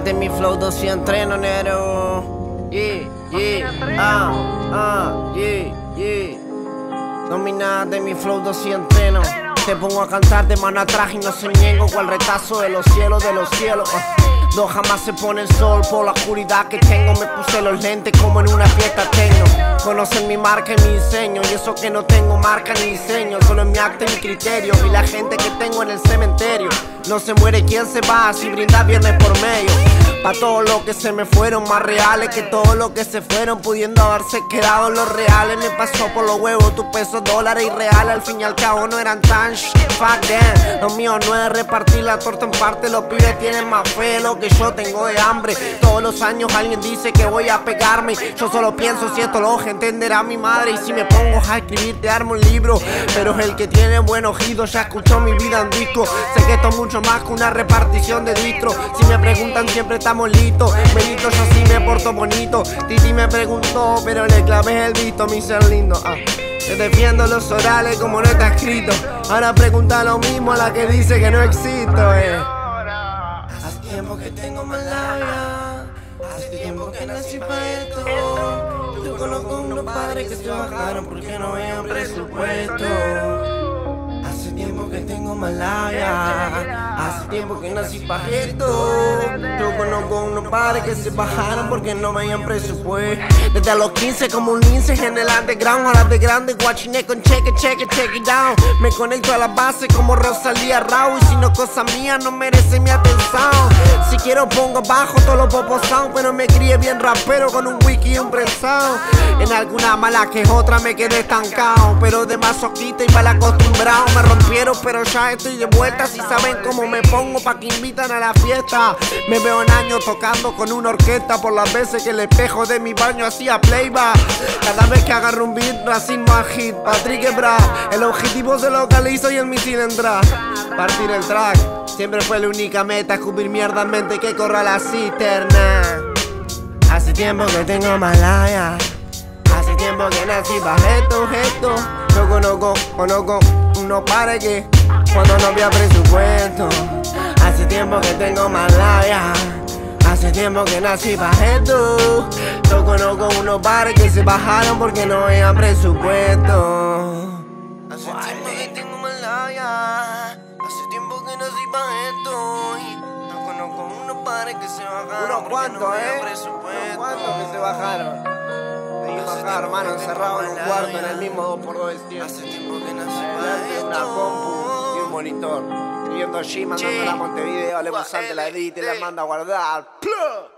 de mi flow 2 y entreno, nero. Dominada de mi flow 2 y entreno. Te pongo a cantar de mano atrás y no se niego cual retazo de los cielos, de los cielos. No jamás se pone el sol por la oscuridad que tengo. Me puse los lentes como en una fiesta techno. Conocen mi marca y mi diseño, y eso que no tengo marca ni diseño. Solo es mi acto y mi criterio, y la gente que tengo en el cementerio. No se muere quien se va, si brinda viernes por medio. Pa' todos los que se me fueron, más reales que todos los que se fueron, pudiendo haberse quedado los reales. Me pasó por los huevos tus pesos, dólares y reales. Al fin y al cabo no eran tan fuck them. Lo mío no es repartir la torta en parte. Los pibes tienen más fe, lo que yo tengo de hambre. Todos los años alguien dice que voy a pegarme. Yo solo pienso si esto lo entenderá mi madre. Y si me pongo a escribir te armo un libro. Pero el que tiene buen oído ya escuchó mi vida en disco. Sé que esto es mucho más que una repartición de distro. Si me preguntan siempre estamos listos. Benito, yo sí me porto bonito. Titi me preguntó pero le clavé el visto. Mi ser lindo, te defiendo los orales como no está escrito. Ahora pregunta lo mismo a la que dice que no existo, Hace tiempo que tengo más labia, hace tiempo que nací pa' esto. Yo conozco unos padres que se bajaron porque no vean presupuesto. Hace tiempo que tengo más labia, hace tiempo que nací pa' esto. Yo conozco unos padres que se bajaron porque no veían presupuesto. Desde a los 15 como un lince en el underground. A las de grande guachiné con cheque, cheque, cheque down. Me conecto a la base como Rosalía Rao. Y si no cosa mía no merece mi atención. Si quiero pongo bajo todos los popos sound, pero me crié bien rapero con un wiki y un prensado. En alguna mala que otra me quedé estancado, pero de masoquista y mal acostumbrado. Me rompieron pero ya estoy de vuelta. Si saben cómo me pongo pa' que invitan a la fiesta. Me veo en años tocando con una orquesta. Por las veces que el espejo de mi baño hacía playback. Cada vez que agarro un beat, Racine más hit, Patrick Ebra. El objetivo se localiza y el misil entra. Partir el track siempre fue la única meta, escupir mierda en mente que corra la cisterna. Hace tiempo que tengo malaya, hace tiempo que nací para esto, esto. Yo conozco unos pares que cuando no había presupuesto. Hace tiempo que tengo malaya, hace tiempo que nací para esto. Yo conozco unos pares que se bajaron porque no había presupuesto. Hace tiempo que tengo malaya, hace tiempo que nací para esto. No conozco unos pares que se bajaron. Unos cuantos, no unos cuantos que se bajaron. Acá, hermano, encerrado en un cuarto en el mismo 2x2 del tiempo. Hace tiempo que nací para esto. Una compu y un monitor. Escribiendo allí, mandándola a Montevideo. Le pasante la edita y la manda a guardar. ¡Plum!